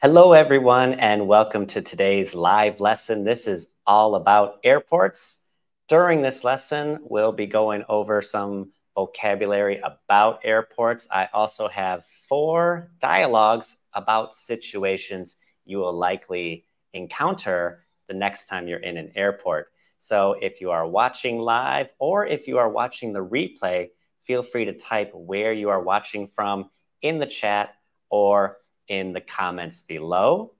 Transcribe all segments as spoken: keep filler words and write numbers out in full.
Hello, everyone, and welcome to today's live lesson. This is all about airports. During this lesson, we'll be going over some vocabulary about airports. I also have four dialogues about situations you will likely encounter the next time you're in an airport. So if you are watching live or if you are watching the replay, feel free to type where you are watching from in the chat or in the comments below.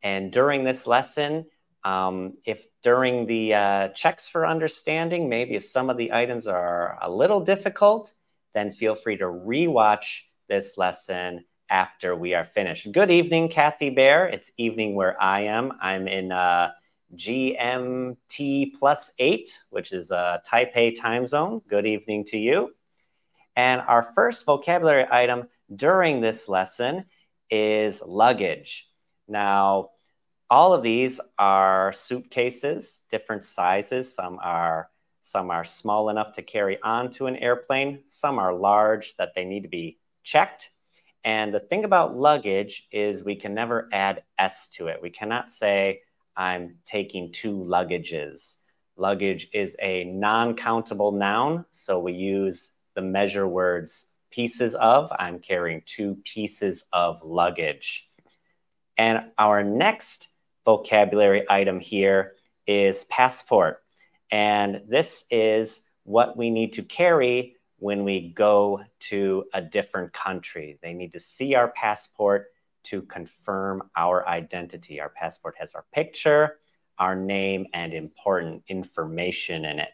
And during this lesson, um, if during the uh, checks for understanding, maybe if some of the items are a little difficult, then feel free to rewatch this lesson after we are finished. Good evening, Kathy Bear. It's evening where I am. I'm in uh, G M T plus eight, which is uh, Taipei time zone. Good evening to you. And our first vocabulary item during this lesson is luggage. Now, all of these are suitcases, different sizes. Some are, some are small enough to carry onto an airplane. Some are large that they need to be checked. And the thing about luggage is we can never add S to it. We cannot say, I'm taking two luggages. Luggage is a non-countable noun, so we use the measure words pieces of. I'm carrying two pieces of luggage. And our next vocabulary item here is passport. And this is what we need to carry when we go to a different country. They need to see our passport to confirm our identity. Our passport has our picture, our name, and important information in it.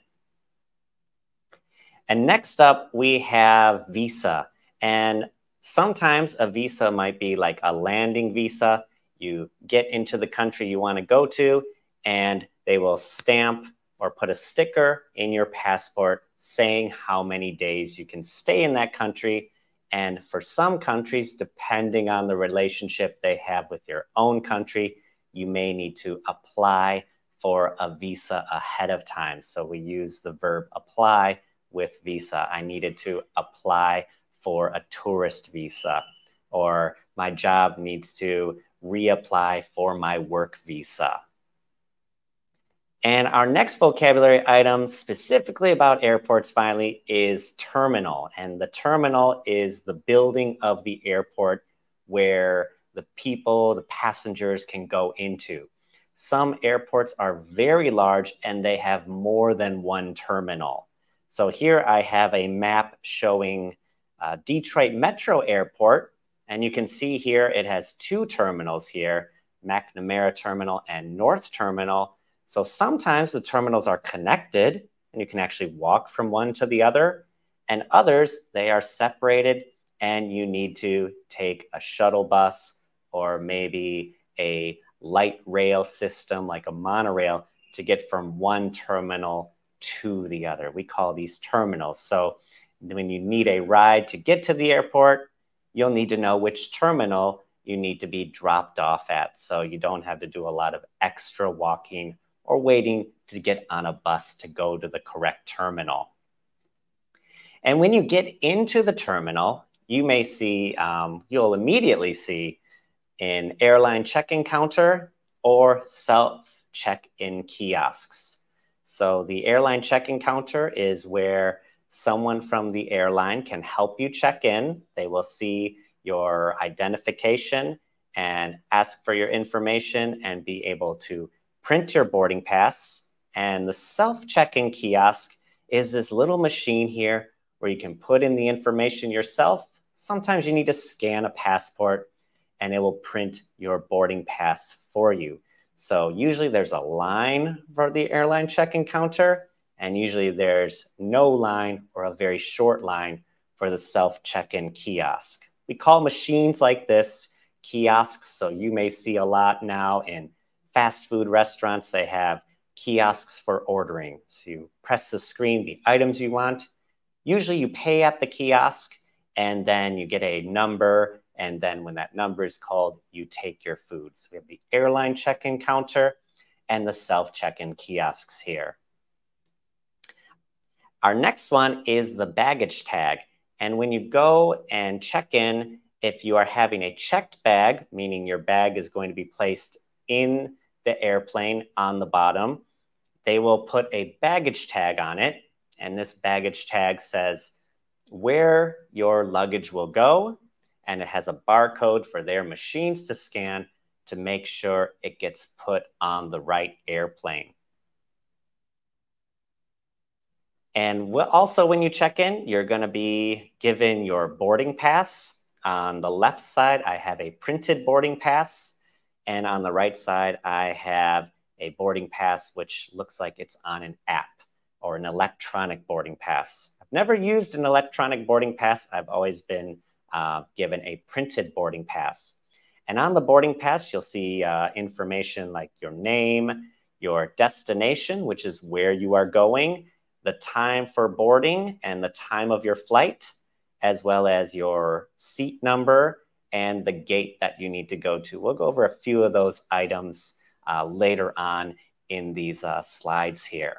And next up, we have visa. And sometimes a visa might be like a landing visa. You get into the country you want to go to, and they will stamp or put a sticker in your passport saying how many days you can stay in that country. And for some countries, depending on the relationship they have with your own country, you may need to apply for a visa ahead of time. So we use the verb apply with visa. I needed to apply for a tourist visa, or my job needs to reapply for my work visa. And our next vocabulary item specifically about airports finally is terminal. And the terminal is the building of the airport where the people, the passengers can go into. Some airports are very large and they have more than one terminal. So here I have a map showing uh, Detroit Metro Airport, and you can see here it has two terminals here, McNamara Terminal and North Terminal. So sometimes the terminals are connected, and you can actually walk from one to the other, and others, they are separated, and you need to take a shuttle bus or maybe a light rail system like a monorail to get from one terminal to the other. We call these terminals. So when you need a ride to get to the airport, you'll need to know which terminal you need to be dropped off at, so you don't have to do a lot of extra walking or waiting to get on a bus to go to the correct terminal. And when you get into the terminal, you may see, um, you'll immediately see an airline check-in counter or self-check-in kiosks. So the airline check-in counter is where someone from the airline can help you check in. They will see your identification and ask for your information and be able to print your boarding pass. And the self-check-in kiosk is this little machine here where you can put in the information yourself. Sometimes you need to scan a passport and it will print your boarding pass for you. So usually there's a line for the airline check-in counter, and usually there's no line or a very short line for the self-check-in kiosk. We call machines like this kiosks, so you may see a lot now in fast food restaurants. They have kiosks for ordering. So you press the screen, the items you want. Usually you pay at the kiosk, and then you get a number. And then when that number is called, you take your food. So we have the airline check-in counter and the self-check-in kiosks here. Our next one is the baggage tag. And when you go and check in, If you are having a checked bag, meaning your bag is going to be placed in the airplane on the bottom, they will put a baggage tag on it. And this baggage tag says where your luggage will go. And it has a barcode for their machines to scan to make sure it gets put on the right airplane. And we'll also, when you check in, you're going to be given your boarding pass. On the left side, I have a printed boarding pass. And on the right side, I have a boarding pass, which looks like it's on an app or an electronic boarding pass. I've never used an electronic boarding pass. I've always been uh, given a printed boarding pass. And on the boarding pass, you'll see uh, information like your name, your destination, which is where you are going, the time for boarding and the time of your flight, as well as your seat number and the gate that you need to go to. We'll go over a few of those items uh, later on in these uh, slides here.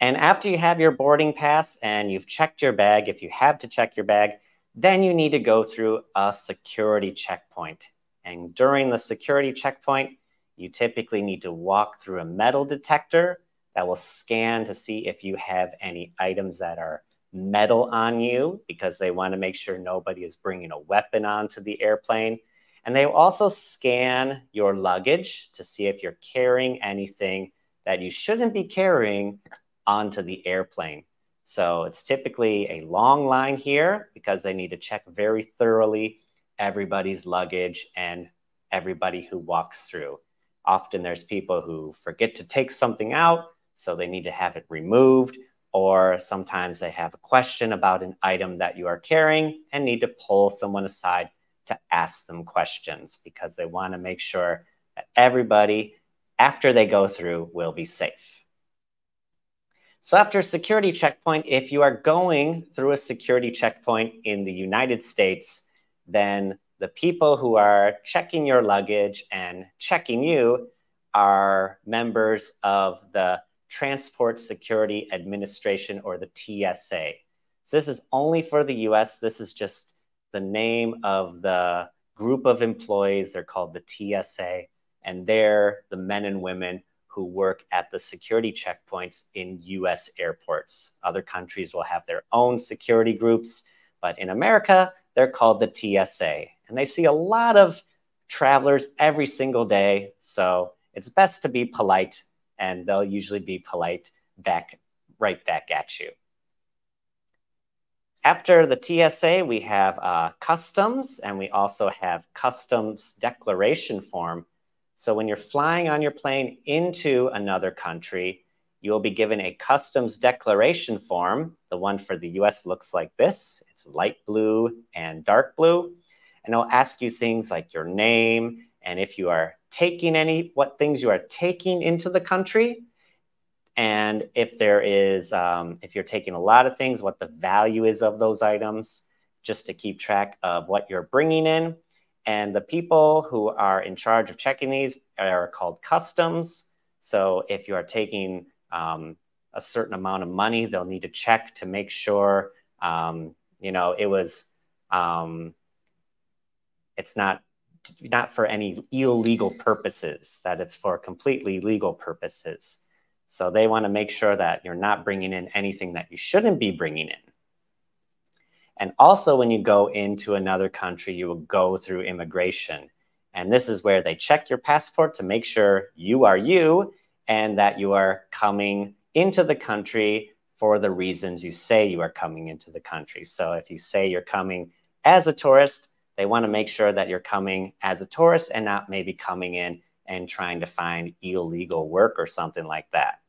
And after you have your boarding pass and you've checked your bag, if you have to check your bag, then you need to go through a security checkpoint. And during the security checkpoint, you typically need to walk through a metal detector that will scan to see if you have any items that are metal on you, because they want to make sure nobody is bringing a weapon onto the airplane. And they will also scan your luggage to see if you're carrying anything that you shouldn't be carrying onto the airplane. So it's typically a long line here because they need to check very thoroughly everybody's luggage and everybody who walks through. Often there's people who forget to take something out, so they need to have it removed. Or sometimes they have a question about an item that you are carrying and need to pull someone aside to ask them questions, because they want to make sure that everybody, after they go through, will be safe. So after a security checkpoint, if you are going through a security checkpoint in the United States, then the people who are checking your luggage and checking you are members of the Transport Security Administration, or the T S A. So this is only for the U S. This is just the name of the group of employees. They're called the T S A, and they're the men and women who work at the security checkpoints in U S airports. Other countries will have their own security groups, but in America, they're called the T S A. And they see a lot of travelers every single day, so it's best to be polite, and they'll usually be polite back, right back at you. After the T S A, we have uh, customs, and we also have customs declaration form. So when you're flying on your plane into another country, you'll be given a customs declaration form. The one for the U S looks like this. It's light blue and dark blue. And it'll ask you things like your name, and if you are taking any, what things you are taking into the country. And if there is, um, if you're taking a lot of things, what the value is of those items, just to keep track of what you're bringing in. And the people who are in charge of checking these are called customs. So if you are taking um, a certain amount of money, they'll need to check to make sure, um, you know, it was, um, it's not, not for any illegal purposes, that it's for completely legal purposes. So they want to make sure that you're not bringing in anything that you shouldn't be bringing in. And also when you go into another country, you will go through immigration. And this is where they check your passport to make sure you are you and that you are coming into the country for the reasons you say you are coming into the country. So if you say you're coming as a tourist, they want to make sure that you're coming as a tourist and not maybe coming in and trying to find illegal work or something like that.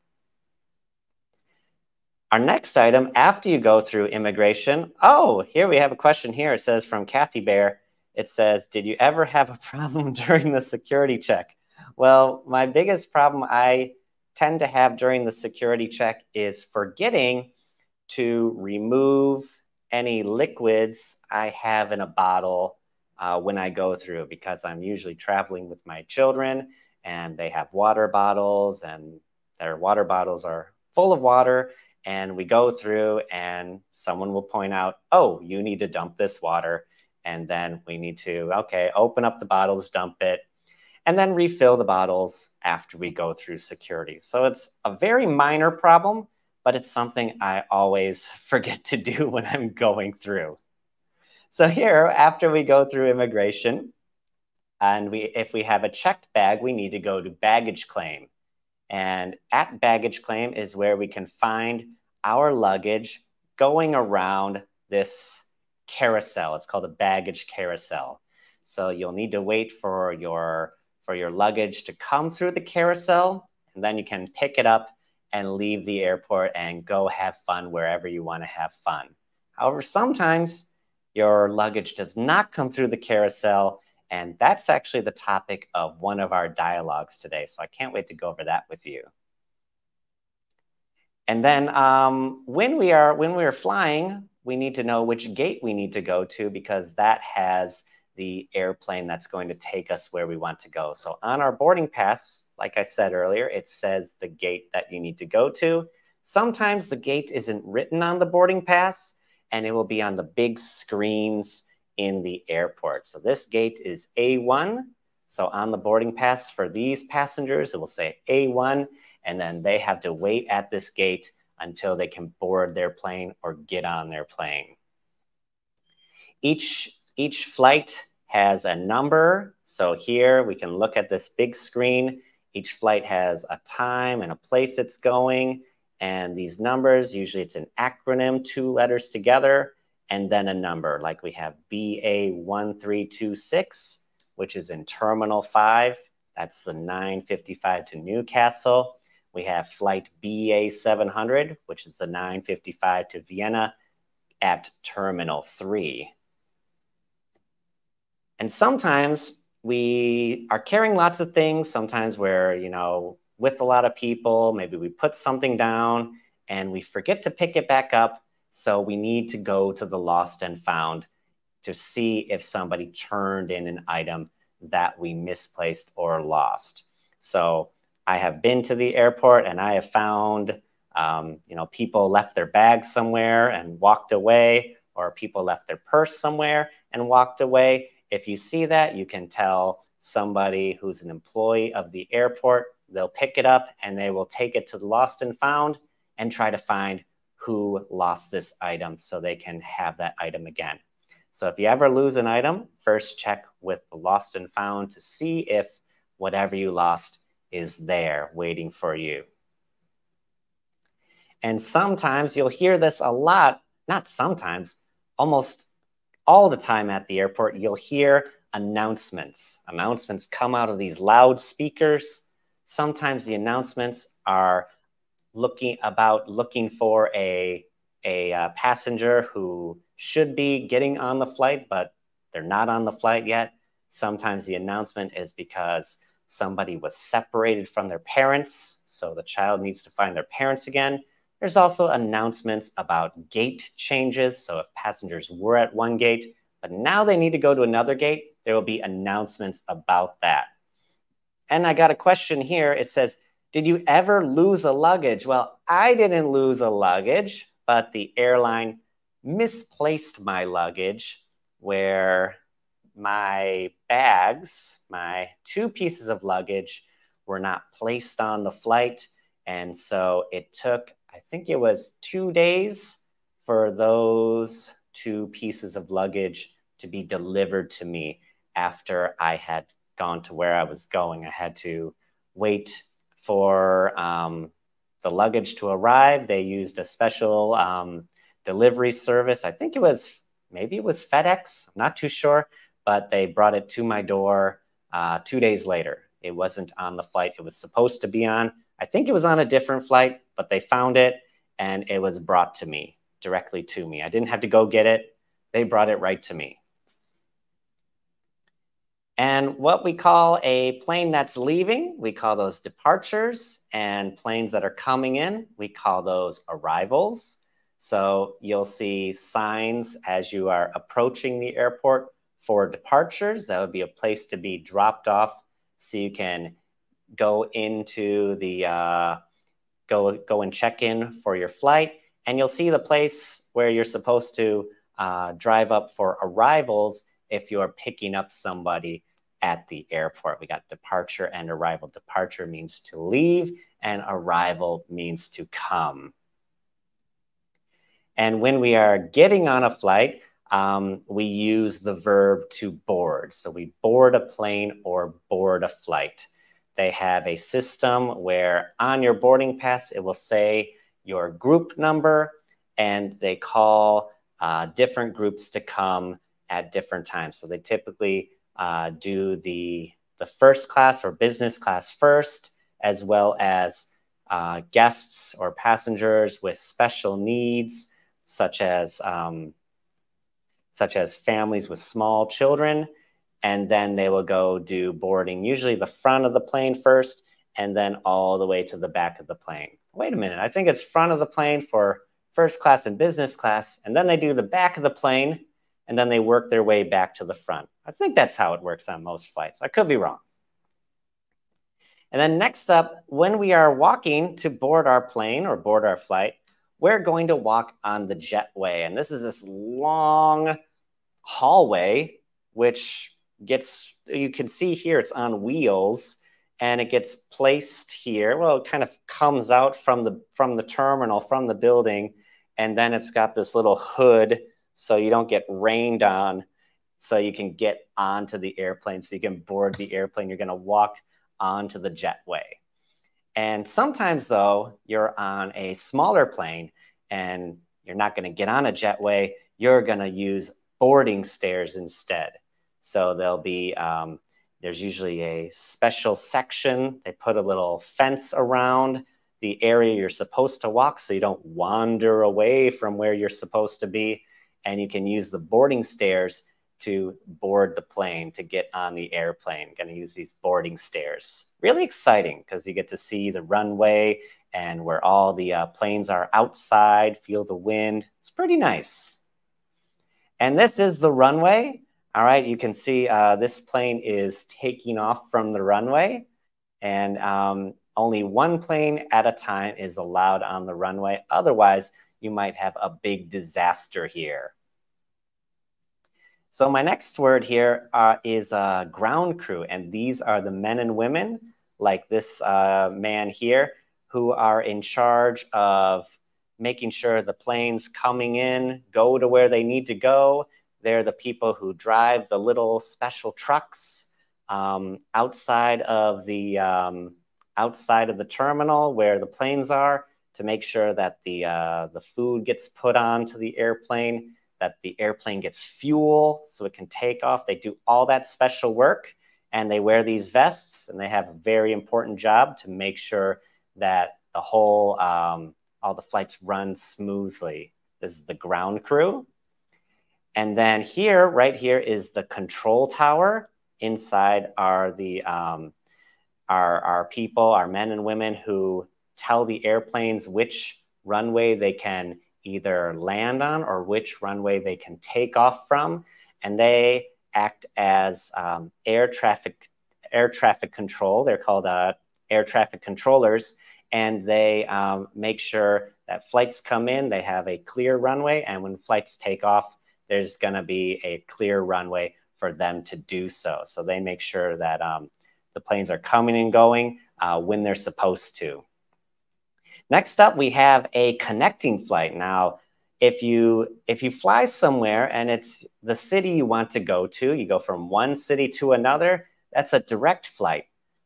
Our next item, after you go through immigration, oh, here we have a question here. It says from Kathy Bear. It says, did you ever have a problem during the security check? Well, my biggest problem I tend to have during the security check is forgetting to remove any liquids I have in a bottle uh, when I go through, because I'm usually traveling with my children and they have water bottles and their water bottles are full of water, and we go through and someone will point out, oh, you need to dump this water And then we need to, okay, open up the bottles, dump it, and then refill the bottles after we go through security. So it's a very minor problem, but it's something I always forget to do when I'm going through. So here, after we go through immigration, and we, if we have a checked bag, we need to go to baggage claim. And at baggage claim is where we can find our luggage going around this carousel. It's called a baggage carousel. So you'll need to wait for your, for your luggage to come through the carousel, and then you can pick it up and leave the airport and go have fun wherever you want to have fun. However, sometimes your luggage does not come through the carousel, and that's actually the topic of one of our dialogues today. So I can't wait to go over that with you. And then um, when we are when we are flying, we need to know which gate we need to go to, because that has the airplane that's going to take us where we want to go. So on our boarding pass, like I said earlier, it says the gate that you need to go to. Sometimes the gate isn't written on the boarding pass, and it will be on the big screens in the airport. So this gate is A one. So on the boarding pass for these passengers, it will say A one, and then they have to wait at this gate until they can board their plane or get on their plane. Each, each flight has a number. So here we can look at this big screen. Each flight has a time and a place it's going. And these numbers, usually it's an acronym, two letters together, and then a number. Like we have B A one three two six, which is in Terminal five. That's the nine fifty-five to Newcastle. We have flight B A seven hundred, which is the nine fifty-five to Vienna at Terminal three. And sometimes we are carrying lots of things. Sometimes we're, you know, with a lot of people. Maybe we put something down and we forget to pick it back up. So we need to go to the lost and found to see if somebody turned in an item that we misplaced or lost. So I have been to the airport and I have found, um, you know, people left their bags somewhere and walked away, or people left their purse somewhere and walked away. If you see that, you can tell somebody who's an employee of the airport. They'll pick it up and they will take it to the lost and found and try to find who lost this item so they can have that item again. So if you ever lose an item, first check with the lost and found to see if whatever you lost is there waiting for you. And sometimes you'll hear this a lot, not sometimes, almost all the time at the airport, you'll hear announcements. Announcements come out of these loudspeakers. Sometimes the announcements are looking about looking for a, a uh, passenger who should be getting on the flight, but they're not on the flight yet. Sometimes the announcement is because somebody was separated from their parents, so the child needs to find their parents again. There's also announcements about gate changes. So if passengers were at one gate, but now they need to go to another gate, there will be announcements about that. And I got a question here. It says, did you ever lose a luggage? Well, I didn't lose a luggage, but the airline misplaced my luggage, where my bags, my two pieces of luggage, were not placed on the flight. And so it took, I think it was two days for those two pieces of luggage to be delivered to me after I had gone to where I was going. I had to wait for um, the luggage to arrive. They used a special um, delivery service. I think it was, maybe it was FedEx, I'm not too sure, but they brought it to my door uh, two days later. It wasn't on the flight it was supposed to be on. I think it was on a different flight, but they found it and it was brought to me, directly to me. I didn't have to go get it. They brought it right to me. And what we call a plane that's leaving, we call those departures, and planes that are coming in, we call those arrivals. So you'll see signs as you are approaching the airport for departures. That would be a place to be dropped off, so you can go into the, uh, go, go and check in for your flight. And you'll see the place where you're supposed to uh, drive up for arrivals if you are picking up somebody at the airport. We got departure and arrival. Departure means to leave, and arrival means to come. And when we are getting on a flight, um, we use the verb to board. So we board a plane or board a flight. They have a system where on your boarding pass, it will say your group number, and they call uh, different groups to come at different times. So they typically uh, do the, the first class or business class first, as well as uh, guests or passengers with special needs, such as, um, such as families with small children. And then they will go do boarding, usually the front of the plane first, and then all the way to the back of the plane. Wait a minute, I think it's front of the plane for first class and business class, and then they do the back of the plane, and then they work their way back to the front. I think that's how it works on most flights. I could be wrong. And then next up, when we are walking to board our plane or board our flight, we're going to walk on the jetway. And this is this long hallway, which gets, you can see here it's on wheels, and it gets placed here. Well, it kind of comes out from the from the terminal, from the building, and then it's got this little hood so you don't get rained on, so you can get onto the airplane, so you can board the airplane. You're going to walk onto the jetway. And sometimes, though, you're on a smaller plane and you're not going to get on a jetway. You're going to use boarding stairs instead. So there'll be, um, there's usually a special section. They put a little fence around the area you're supposed to walk so you don't wander away from where you're supposed to be. And you can use the boarding stairs to board the plane, to get on the airplane. Going to use these boarding stairs. Really exciting because you get to see the runway and where all the uh, planes are outside, feel the wind. It's pretty nice. And this is the runway. All right, you can see uh, this plane is taking off from the runway, and um, only one plane at a time is allowed on the runway. Otherwise, you might have a big disaster here. So my next word here uh, is uh, ground crew, and these are the men and women, like this uh, man here, who are in charge of making sure the planes coming in go to where they need to go. They're the people who drive the little special trucks um, outside of the um, outside of the terminal where the planes are, to make sure that the uh, the food gets put onto the airplane, that the airplane gets fuel so it can take off. They do all that special work, and they wear these vests, and they have a very important job to make sure that the whole um, all the flights run smoothly. This is the ground crew. And then here, right here, is the control tower. Inside are the um, our, our people, our men and women who tell the airplanes which runway they can either land on or which runway they can take off from. And they act as um, air traffic air traffic control. They're called uh, air traffic controllers. And they um, make sure that flights come in, they have a clear runway, and when flights take off, there's going to be a clear runway for them to do so. So they make sure that um, the planes are coming and going uh, when they're supposed to. Next up, we have a connecting flight. Now, if you, if you fly somewhere and it's the city you want to go to, you go from one city to another, that's a direct flight.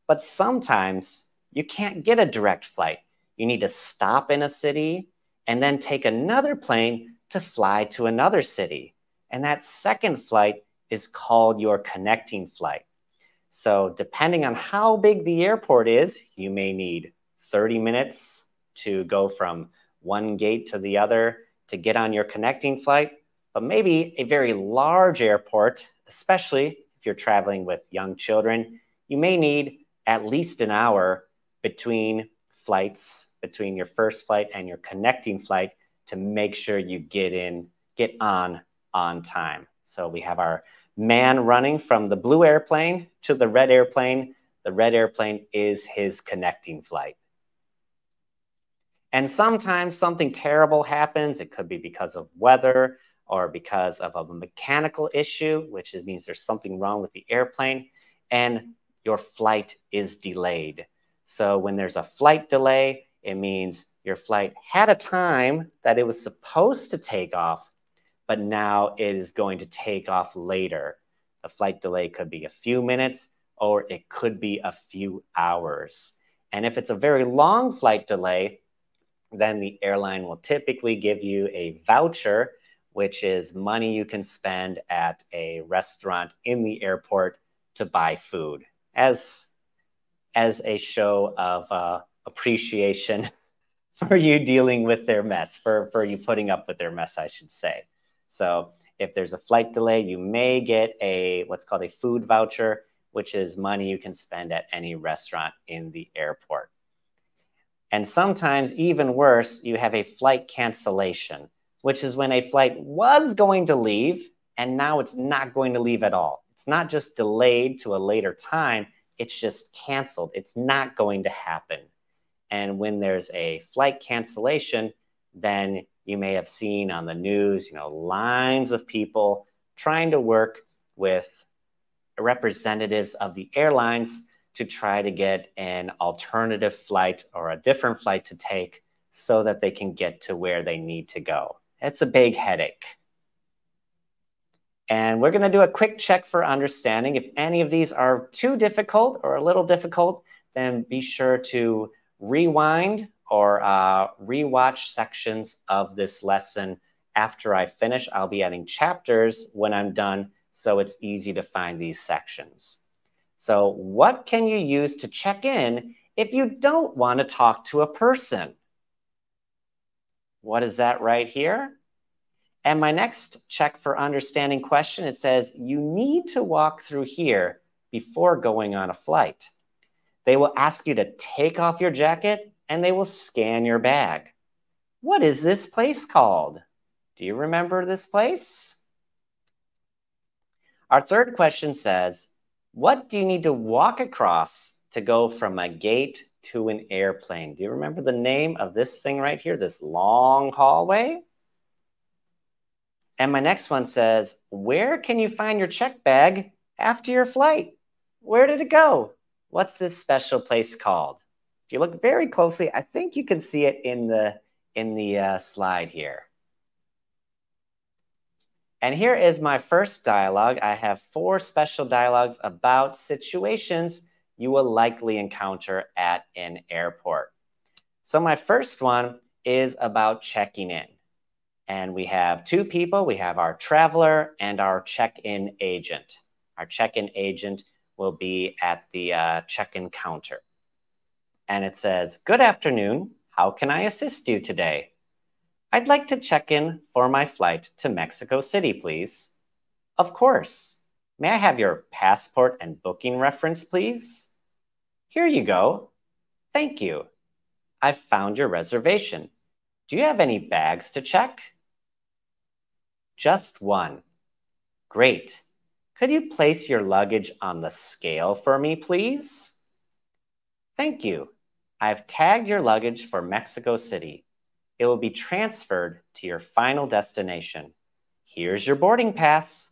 But sometimes you can't get a direct flight. You need to stop in a city and then take another plane to fly to another city. And that second flight is called your connecting flight. So depending on how big the airport is, you may need thirty minutes to go from one gate to the other to get on your connecting flight. But maybe a very large airport, especially if you're traveling with young children, you may need at least an hour between flights, between your first flight and your connecting flight, to make sure you get in, get on, on time. So we have our man running from the blue airplane to the red airplane. The red airplane is his connecting flight. And sometimes something terrible happens. It could be because of weather. or because of a mechanical issue, which means there's something wrong with the airplane, and your flight is delayed. So when there's a flight delay, it means your flight had a time that it was supposed to take off, but now it is going to take off later. A flight delay could be a few minutes, or it could be a few hours. And if it's a very long flight delay, then the airline will typically give you a voucher, which is money you can spend at a restaurant in the airport to buy food as, as a show of uh, appreciation for you dealing with their mess, for, for you putting up with their mess, I should say. So if there's a flight delay, you may get a what's called a food voucher, which is money you can spend at any restaurant in the airport. And sometimes, even worse, you have a flight cancellation, which is when a flight was going to leave, and now it's not going to leave at all. It's not just delayed to a later time, it's just canceled. It's not going to happen. And when there's a flight cancellation, then you may have seen on the news, you know, lines of people trying to work with representatives of the airlines to try to get an alternative flight or a different flight to take so that they can get to where they need to go. It's a big headache. And we're going to do a quick check for understanding. If any of these are too difficult or a little difficult, then be sure to rewind or uh, rewatch sections of this lesson after I finish. I'll be adding chapters when I'm done, so it's easy to find these sections. So what can you use to check in if you don't want to talk to a person? What is that right here? And my next check for understanding question, it says, you need to walk through here before going on a flight. They will ask you to take off your jacket and they will scan your bag. What is this place called? Do you remember this place? Our third question says, what do you need to walk across to go from a gate to an airplane? Do you remember the name of this thing right here, this long hallway? And my next one says, where can you find your check bag after your flight? Where did it go? What's this special place called? If you look very closely, I think you can see it in the, in the uh, slide here. And here is my first dialogue. I have four special dialogues about situations you will likely encounter at an airport. So my first one is about checking in. And we have two people. We have our traveler and our check-in agent. Our check-in agent will be at the uh, check-in counter. And it says, good afternoon. How can I assist you today? I'd like to check in for my flight to Mexico City, please. Of course. May I have your passport and booking reference, please? Here you go. Thank you. I've found your reservation. Do you have any bags to check? Just one. Great. Could you place your luggage on the scale for me, please? Thank you. I've tagged your luggage for Mexico City. It will be transferred to your final destination. Here's your boarding pass.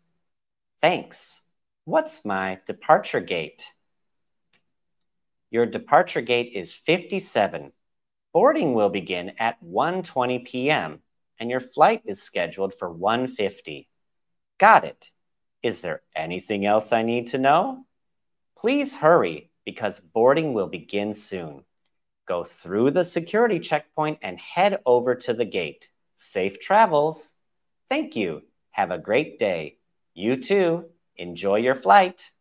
Thanks. What's my departure gate? Your departure gate is fifty-seven. Boarding will begin at one twenty p m and your flight is scheduled for one fifty. Got it. Is there anything else I need to know? Please hurry because boarding will begin soon. Go through the security checkpoint and head over to the gate. Safe travels. Thank you. Have a great day. You too. Enjoy your flight.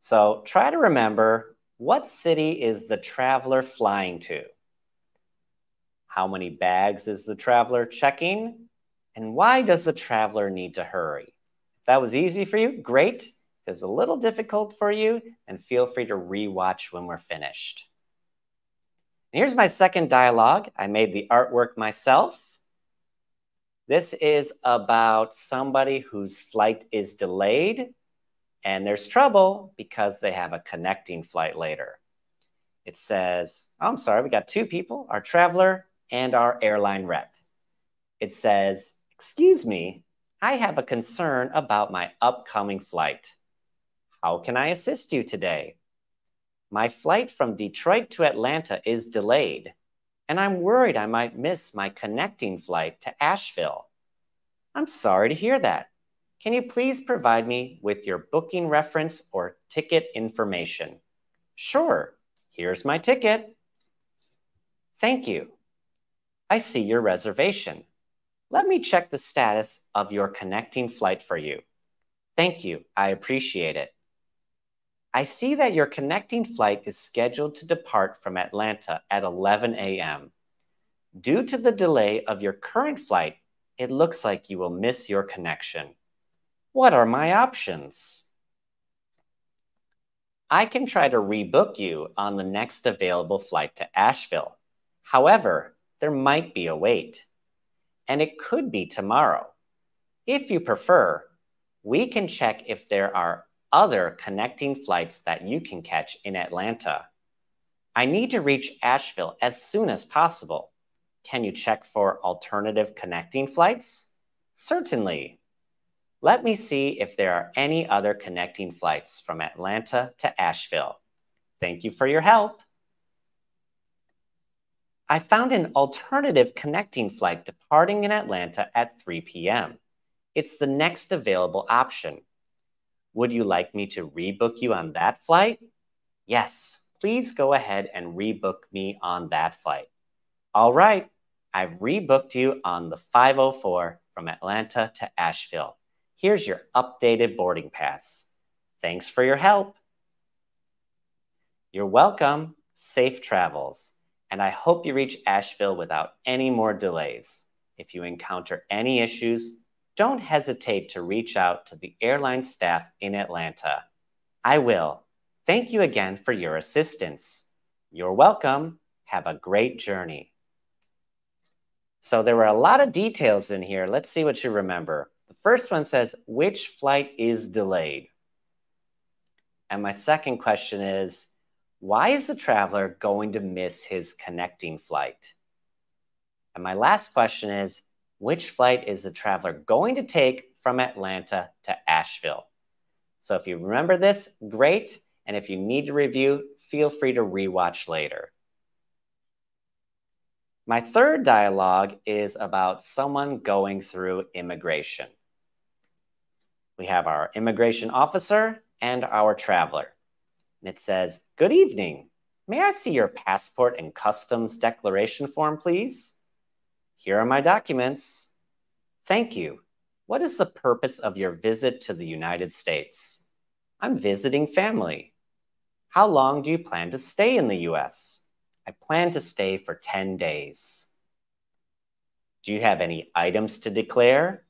So try to remember, what city is the traveler flying to? How many bags is the traveler checking? And why does the traveler need to hurry? If that was easy for you, great. If it was a little difficult for you, then feel free to rewatch when we're finished. And here's my second dialogue. I made the artwork myself. This is about somebody whose flight is delayed and there's trouble because they have a connecting flight later. It says, oh, I'm sorry, we got two people, our traveler and our airline rep. It says, excuse me, I have a concern about my upcoming flight. How can I assist you today? My flight from Detroit to Atlanta is delayed, and I'm worried I might miss my connecting flight to Asheville. I'm sorry to hear that. Can you please provide me with your booking reference or ticket information? Sure, here's my ticket. Thank you. I see your reservation. Let me check the status of your connecting flight for you. Thank you, I appreciate it. I see that your connecting flight is scheduled to depart from Atlanta at eleven A M Due to the delay of your current flight, it looks like you will miss your connection. What are my options? I can try to rebook you on the next available flight to Asheville. However, there might be a wait, and it could be tomorrow. If you prefer, we can check if there are other connecting flights that you can catch in Atlanta. I need to reach Asheville as soon as possible. Can you check for alternative connecting flights? Certainly. Let me see if there are any other connecting flights from Atlanta to Asheville. Thank you for your help. I found an alternative connecting flight departing in Atlanta at three P M It's the next available option. Would you like me to rebook you on that flight? Yes, please go ahead and rebook me on that flight. All right, I've rebooked you on the five oh four from Atlanta to Asheville. Here's your updated boarding pass. Thanks for your help. You're welcome. Safe travels. And I hope you reach Asheville without any more delays. If you encounter any issues, don't hesitate to reach out to the airline staff in Atlanta. I will. Thank you again for your assistance. You're welcome. Have a great journey. So there were a lot of details in here. Let's see what you remember. The first one says, which flight is delayed? And my second question is, why is the traveler going to miss his connecting flight? And my last question is, which flight is the traveler going to take from Atlanta to Asheville? So if you remember this, great. And if you need to review, feel free to rewatch later. My third dialogue is about someone going through immigration. We have our immigration officer and our traveler. And it says, good evening. May I see your passport and customs declaration form, please? Here are my documents. Thank you. What is the purpose of your visit to the United States? I'm visiting family. How long do you plan to stay in the U S? I plan to stay for ten days. Do you have any items to declare?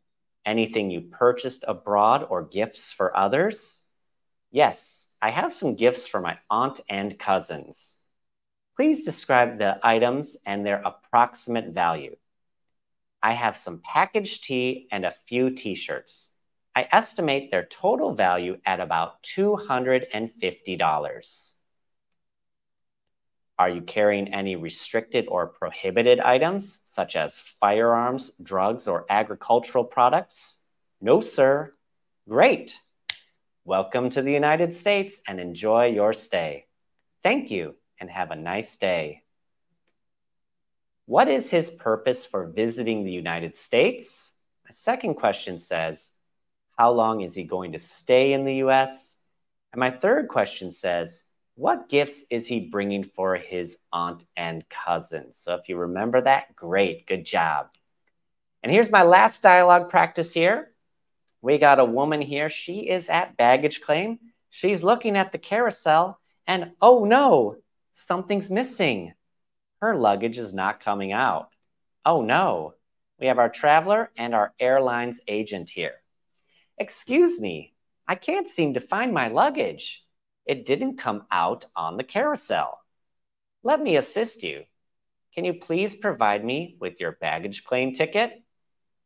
Anything you purchased abroad or gifts for others? Yes, I have some gifts for my aunt and cousins. Please describe the items and their approximate value. I have some packaged tea and a few t-shirts. I estimate their total value at about two hundred fifty dollars. Are you carrying any restricted or prohibited items, such as firearms, drugs, or agricultural products? No, sir. Great. Welcome to the United States and enjoy your stay. Thank you and have a nice day. What is his purpose for visiting the United States? My second question says, how long is he going to stay in the U S? And my third question says, what gifts is he bringing for his aunt and cousins? So if you remember that, great, good job. And here's my last dialogue practice here. We got a woman here. She is at baggage claim. She's looking at the carousel and, oh no, something's missing. Her luggage is not coming out. Oh no, we have our traveler and our airline's agent here. Excuse me, I can't seem to find my luggage. It didn't come out on the carousel. Let me assist you. Can you please provide me with your baggage claim ticket?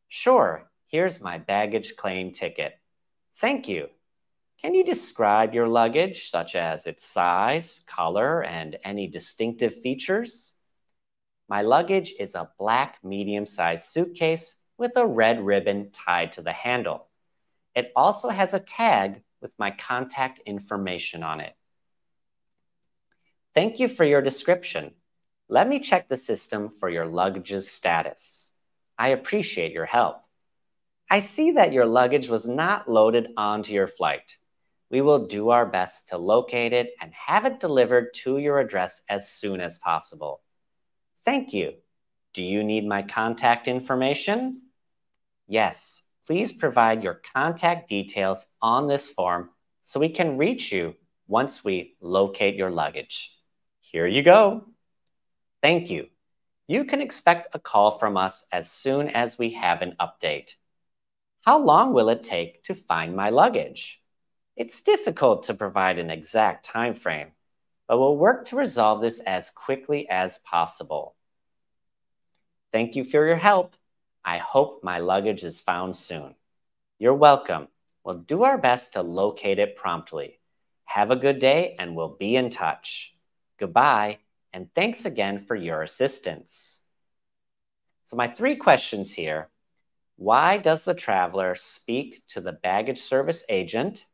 Sure, here's my baggage claim ticket. Thank you. Can you describe your luggage, such as its size, color, and any distinctive features? My luggage is a black medium-sized suitcase with a red ribbon tied to the handle. It also has a tag with my contact information on it. Thank you for your description. Let me check the system for your luggage's status. I appreciate your help. I see that your luggage was not loaded onto your flight. We will do our best to locate it and have it delivered to your address as soon as possible. Thank you. Do you need my contact information? Yes, please provide your contact details on this form so we can reach you once we locate your luggage. Here you go. Thank you. You can expect a call from us as soon as we have an update. How long will it take to find my luggage? It's difficult to provide an exact time frame, but we'll work to resolve this as quickly as possible. Thank you for your help. I hope my luggage is found soon. You're welcome. We'll do our best to locate it promptly. Have a good day and we'll be in touch. Goodbye, and thanks again for your assistance. So my three questions here. Why does the traveler speak to the baggage service agent?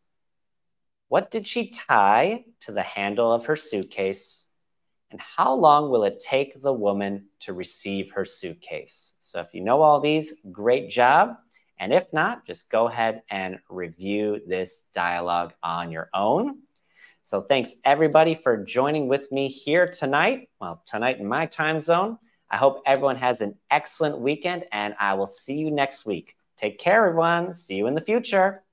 What did she tie to the handle of her suitcase? And how long will it take the woman to receive her suitcase? So if you know all these, great job. And if not, just go ahead and review this dialogue on your own. So thanks everybody for joining with me here tonight. Well, tonight in my time zone. I hope everyone has an excellent weekend and I will see you next week. Take care, everyone. See you in the future.